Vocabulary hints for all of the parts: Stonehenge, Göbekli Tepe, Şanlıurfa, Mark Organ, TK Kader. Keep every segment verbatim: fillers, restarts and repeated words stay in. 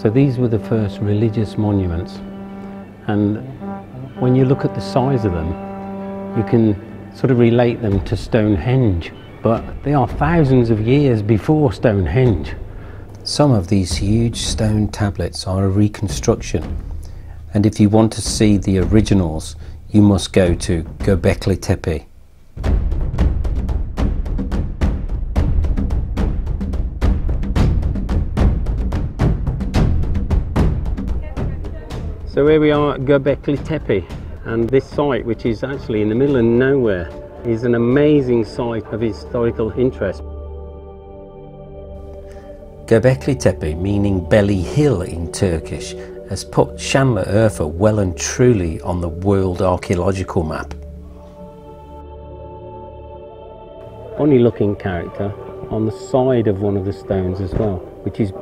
So these were the first religious monuments, and when you look at the size of them, you can sort of relate them to Stonehenge, but they are thousands of years before Stonehenge. Some of these huge stone tablets are a reconstruction, and if you want to see the originals, you must go to Göbekli Tepe. So here we are at Göbekli Tepe, and this site, which is actually in the middle of nowhere, is an amazing site of historical interest. Göbekli Tepe, meaning Belly Hill in Turkish, has put Şanlıurfa well and truly on the world archaeological map. Funny looking character on the side of one of the stones as well, which is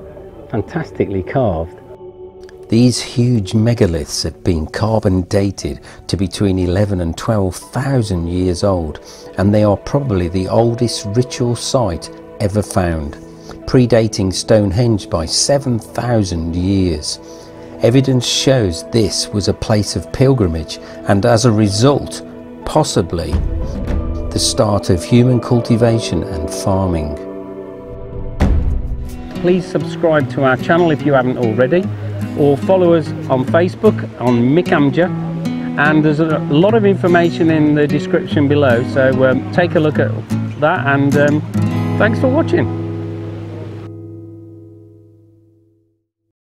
fantastically carved. These huge megaliths have been carbon dated to between eleven and twelve thousand years old, and they are probably the oldest ritual site ever found, predating Stonehenge by seven thousand years. Evidence shows this was a place of pilgrimage, and as a result, possibly, the start of human cultivation and farming. Please subscribe to our channel if you haven't already, or follow us on Facebook on Mikamja, and there's a lot of information in the description below, so um, take a look at that, and um, thanks for watching.